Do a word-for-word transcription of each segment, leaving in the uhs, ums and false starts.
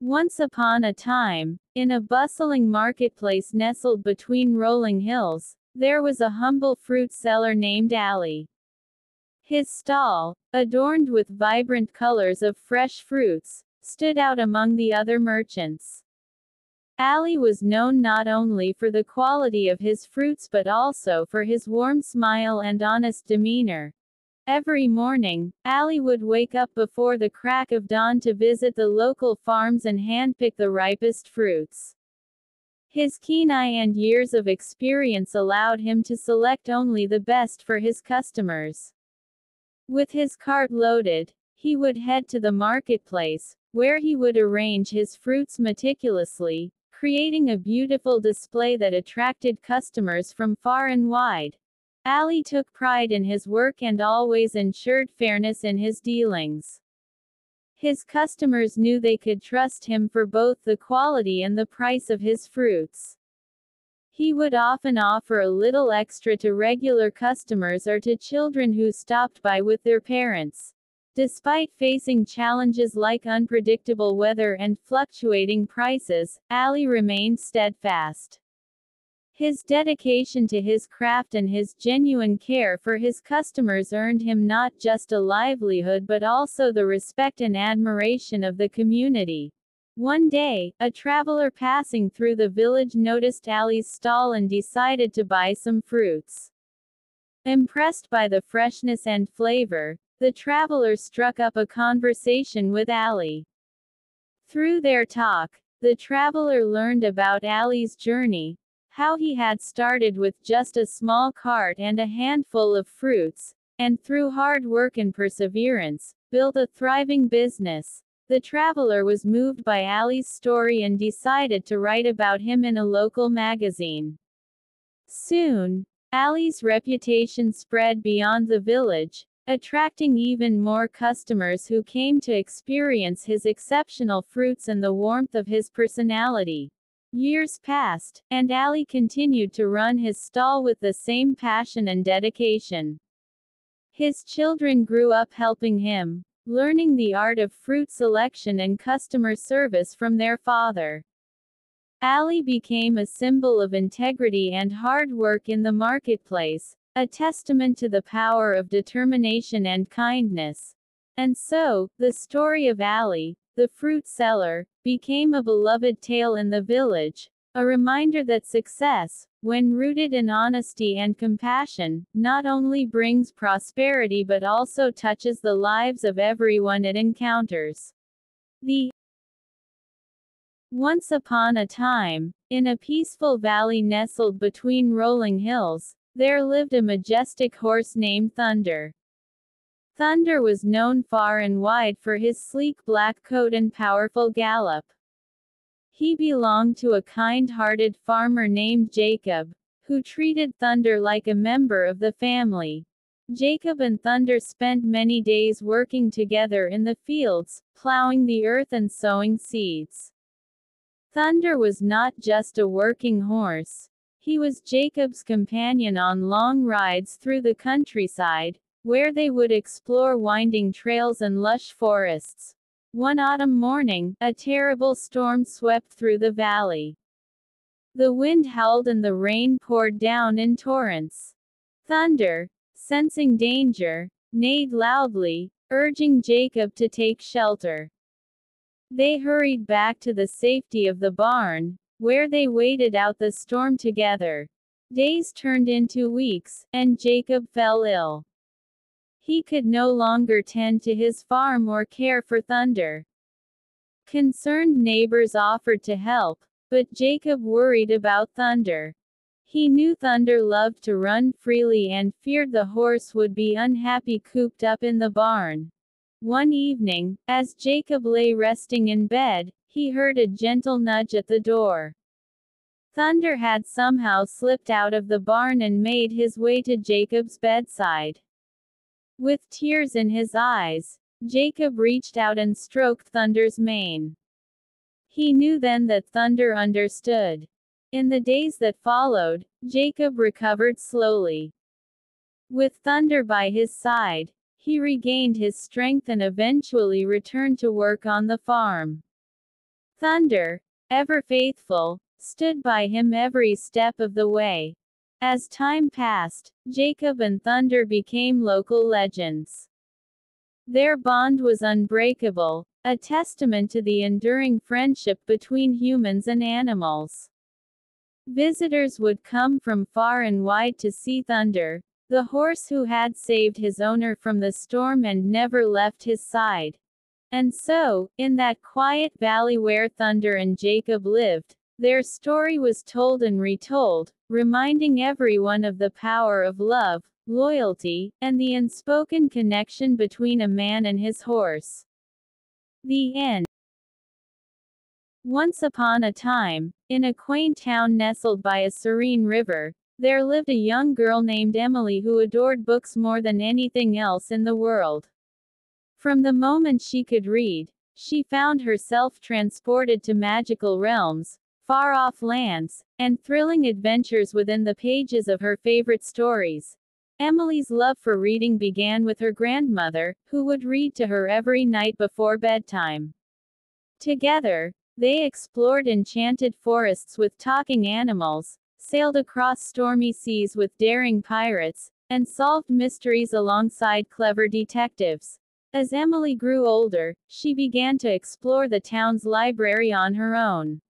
Once upon a time, in a bustling marketplace nestled between rolling hills, there was a humble fruit seller named Ali. His stall, adorned with vibrant colors of fresh fruits, stood out among the other merchants. Ali was known not only for the quality of his fruits but also for his warm smile and honest demeanor. Every morning, Ali would wake up before the crack of dawn to visit the local farms and handpick the ripest fruits. His keen eye and years of experience allowed him to select only the best for his customers. With his cart loaded, he would head to the marketplace, where he would arrange his fruits meticulously, creating a beautiful display that attracted customers from far and wide. Ali took pride in his work and always ensured fairness in his dealings. His customers knew they could trust him for both the quality and the price of his fruits. He would often offer a little extra to regular customers or to children who stopped by with their parents. Despite facing challenges like unpredictable weather and fluctuating prices, Ali remained steadfast. His dedication to his craft and his genuine care for his customers earned him not just a livelihood but also the respect and admiration of the community. One day, a traveler passing through the village noticed Ali's stall and decided to buy some fruits. Impressed by the freshness and flavor, the traveler struck up a conversation with Ali. Through their talk, the traveler learned about Ali's journey, how he had started with just a small cart and a handful of fruits, and through hard work and perseverance, built a thriving business. The traveler was moved by Ali's story and decided to write about him in a local magazine. Soon, Ali's reputation spread beyond the village, attracting even more customers who came to experience his exceptional fruits and the warmth of his personality. Years passed, and Ali continued to run his stall with the same passion and dedication. His children grew up helping him, learning the art of fruit selection and customer service from their father. Ali became a symbol of integrity and hard work in the marketplace, a testament to the power of determination and kindness. And so, the story of Ali, the fruit seller, became a beloved tale in the village, a reminder that success, when rooted in honesty and compassion, not only brings prosperity but also touches the lives of everyone it encounters. The Once upon a time, in a peaceful valley nestled between rolling hills, there lived a majestic horse named Thunder. Thunder was known far and wide for his sleek black coat and powerful gallop. He belonged to a kind-hearted farmer named Jacob, who treated Thunder like a member of the family. Jacob and Thunder spent many days working together in the fields, plowing the earth and sowing seeds. Thunder was not just a working horse. He was Jacob's companion on long rides through the countryside, where they would explore winding trails and lush forests. One autumn morning, a terrible storm swept through the valley. The wind howled and the rain poured down in torrents. Thunder, sensing danger, neighed loudly, urging Jacob to take shelter. They hurried back to the safety of the barn, where they waited out the storm together. Days turned into weeks, and Jacob fell ill. He could no longer tend to his farm or care for Thunder. Concerned neighbors offered to help, but Jacob worried about Thunder. He knew Thunder loved to run freely and feared the horse would be unhappy cooped up in the barn. One evening, as Jacob lay resting in bed, he heard a gentle nudge at the door. Thunder had somehow slipped out of the barn and made his way to Jacob's bedside. With tears in his eyes, Jacob reached out and stroked Thunder's mane. He knew then that Thunder understood. In the days that followed, Jacob recovered slowly. With Thunder by his side, he regained his strength and eventually returned to work on the farm. Thunder, ever faithful, stood by him every step of the way. As time passed, Jacob and Thunder became local legends. Their bond was unbreakable, a testament to the enduring friendship between humans and animals. Visitors would come from far and wide to see Thunder, the horse who had saved his owner from the storm and never left his side. And so, in that quiet valley where Thunder and Jacob lived, their story was told and retold, reminding everyone of the power of love, loyalty, and the unspoken connection between a man and his horse. The end. Once upon a time, in a quaint town nestled by a serene river, there lived a young girl named Emily who adored books more than anything else in the world. From the moment she could read, she found herself transported to magical realms, far-off lands, and thrilling adventures within the pages of her favorite stories. Emily's love for reading began with her grandmother, who would read to her every night before bedtime. Together, they explored enchanted forests with talking animals, sailed across stormy seas with daring pirates, and solved mysteries alongside clever detectives. As Emily grew older, she began to explore the town's library on her own.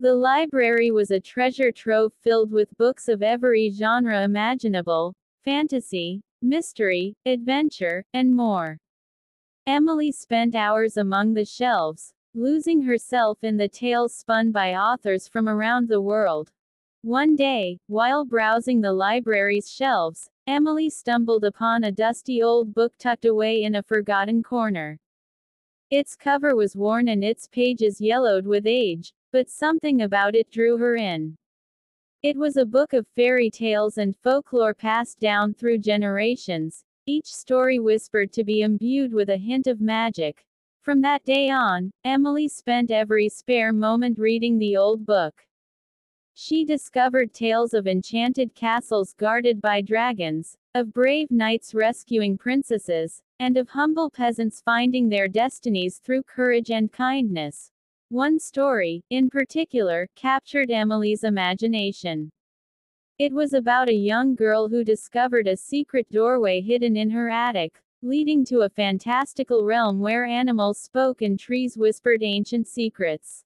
The library was a treasure trove filled with books of every genre imaginable: fantasy, mystery, adventure, and more. Emily spent hours among the shelves, losing herself in the tales spun by authors from around the world. One day, while browsing the library's shelves, Emily stumbled upon a dusty old book tucked away in a forgotten corner. Its cover was worn and its pages yellowed with age, but something about it drew her in. It was a book of fairy tales and folklore passed down through generations, each story whispered to be imbued with a hint of magic. From that day on, Emily spent every spare moment reading the old book. She discovered tales of enchanted castles guarded by dragons, of brave knights rescuing princesses, and of humble peasants finding their destinies through courage and kindness. One story, in particular, captured Emily's imagination. It was about a young girl who discovered a secret doorway hidden in her attic, leading to a fantastical realm where animals spoke and trees whispered ancient secrets.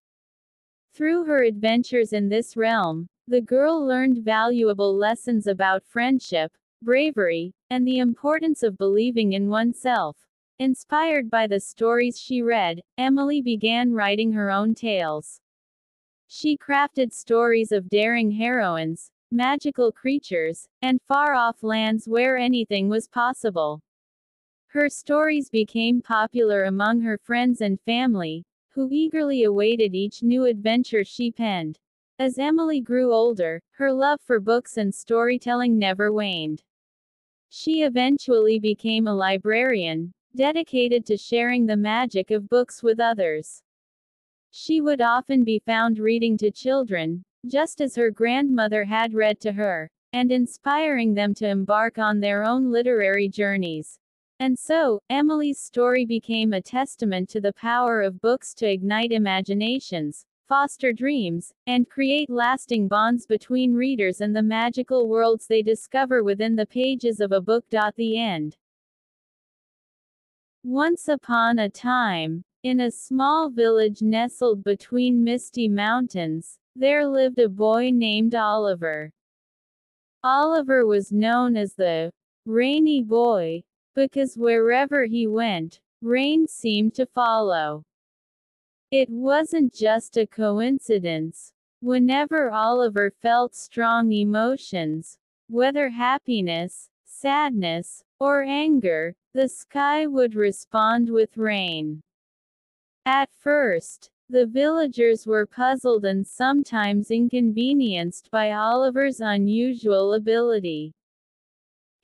Through her adventures in this realm, the girl learned valuable lessons about friendship, bravery, and the importance of believing in oneself. Inspired by the stories she read, Emily began writing her own tales. She crafted stories of daring heroines, magical creatures, and far-off lands where anything was possible. Her stories became popular among her friends and family, who eagerly awaited each new adventure she penned. As Emily grew older, her love for books and storytelling never waned. She eventually became a librarian, dedicated to sharing the magic of books with others. She would often be found reading to children, just as her grandmother had read to her, and inspiring them to embark on their own literary journeys. And so, Emily's story became a testament to the power of books to ignite imaginations, foster dreams, and create lasting bonds between readers and the magical worlds they discover within the pages of a book. The end. Once upon a time, in a small village nestled between misty mountains, there lived a boy named Oliver. Oliver was known as the rainy boy, because wherever he went, rain seemed to follow. It wasn't just a coincidence. Whenever Oliver felt strong emotions, whether happiness, sadness, or anger, the sky would respond with rain. At first, the villagers were puzzled and sometimes inconvenienced by Oliver's unusual ability.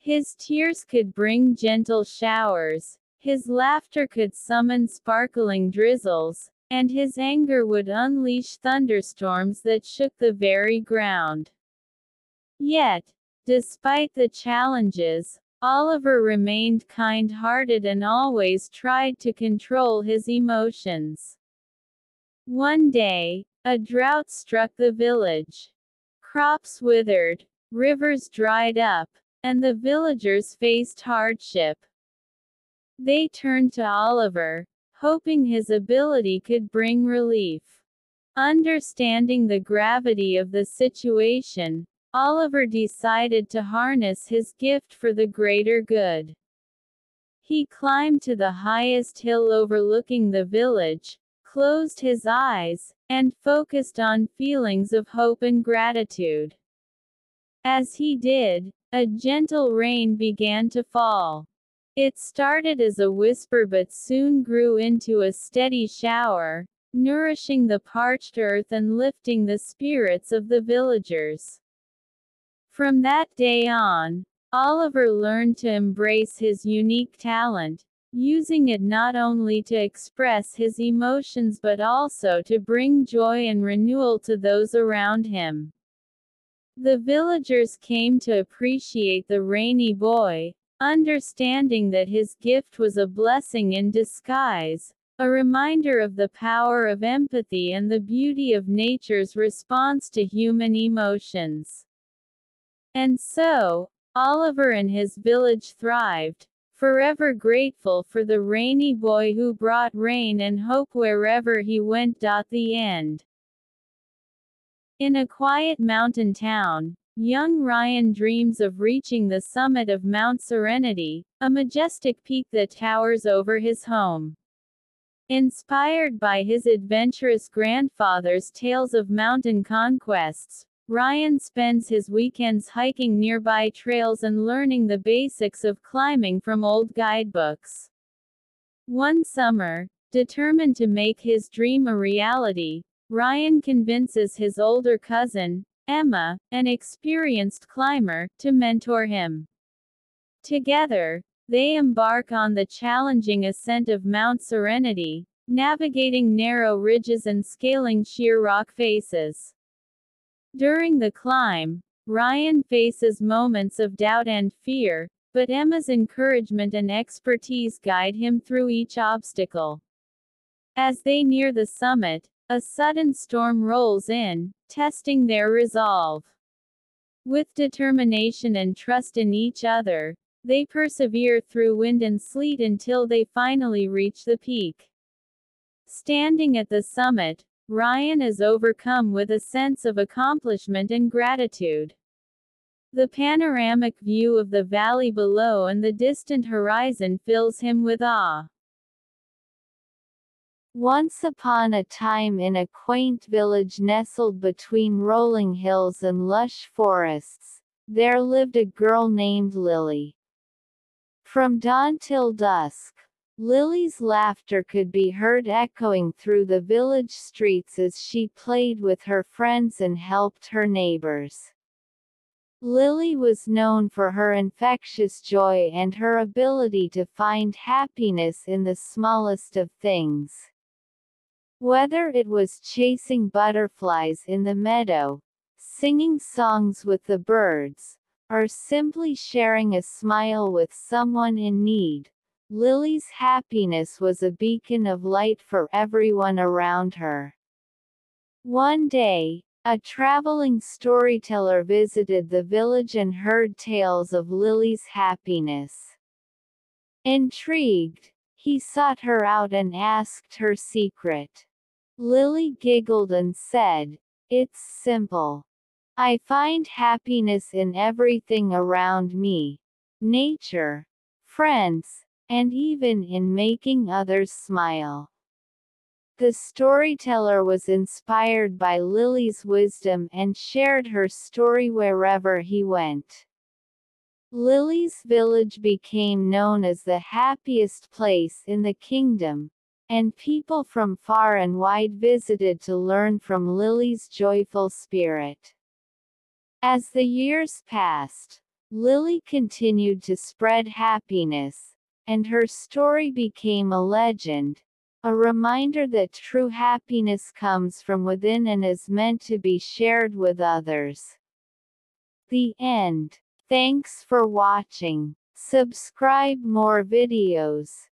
His tears could bring gentle showers, his laughter could summon sparkling drizzles, and his anger would unleash thunderstorms that shook the very ground. Yet, despite the challenges, Oliver remained kind-hearted and always tried to control his emotions. One day, a drought struck the village. Crops withered, rivers dried up, and the villagers faced hardship. They turned to Oliver, hoping his ability could bring relief. Understanding the gravity of the situation, Oliver decided to harness his gift for the greater good. He climbed to the highest hill overlooking the village, closed his eyes, and focused on feelings of hope and gratitude. As he did, a gentle rain began to fall. It started as a whisper but soon grew into a steady shower, nourishing the parched earth and lifting the spirits of the villagers. From that day on, Oliver learned to embrace his unique talent, using it not only to express his emotions but also to bring joy and renewal to those around him. The villagers came to appreciate the rainy boy, understanding that his gift was a blessing in disguise, a reminder of the power of empathy and the beauty of nature's response to human emotions. And so, Oliver and his village thrived, forever grateful for the rainy boy who brought rain and hope wherever he went. The end. In a quiet mountain town, young Ryan dreams of reaching the summit of Mount Serenity, a majestic peak that towers over his home. Inspired by his adventurous grandfather's tales of mountain conquests, Ryan spends his weekends hiking nearby trails and learning the basics of climbing from old guidebooks. One summer, determined to make his dream a reality, Ryan convinces his older cousin, Emma, an experienced climber, to mentor him. Together, they embark on the challenging ascent of Mount Serenity, navigating narrow ridges and scaling sheer rock faces. During the climb, Ryan faces moments of doubt and fear, but Emma's encouragement and expertise guide him through each obstacle. As they near the summit, a sudden storm rolls in, testing their resolve. With determination and trust in each other, they persevere through wind and sleet until they finally reach the peak. Standing at the summit, Ryan is overcome with a sense of accomplishment and gratitude. The panoramic view of the valley below and the distant horizon fills him with awe. Once upon a time, in a quaint village nestled between rolling hills and lush forests, there lived a girl named Lily. From dawn till dusk, Lily's laughter could be heard echoing through the village streets as she played with her friends and helped her neighbors. Lily was known for her infectious joy and her ability to find happiness in the smallest of things. Whether it was chasing butterflies in the meadow, singing songs with the birds, or simply sharing a smile with someone in need, Lily's happiness was a beacon of light for everyone around her. One day, a traveling storyteller visited the village and heard tales of Lily's happiness. Intrigued, he sought her out and asked her secret. Lily giggled and said, "It's simple. I find happiness in everything around me: nature, friends, and even in making others smile." The storyteller was inspired by Lily's wisdom and shared her story wherever he went. Lily's village became known as the happiest place in the kingdom, and people from far and wide visited to learn from Lily's joyful spirit. As the years passed, Lily continued to spread happiness, and her story became a legend, a reminder that true happiness comes from within and is meant to be shared with others. The end. Thanks for watching. Subscribe more videos.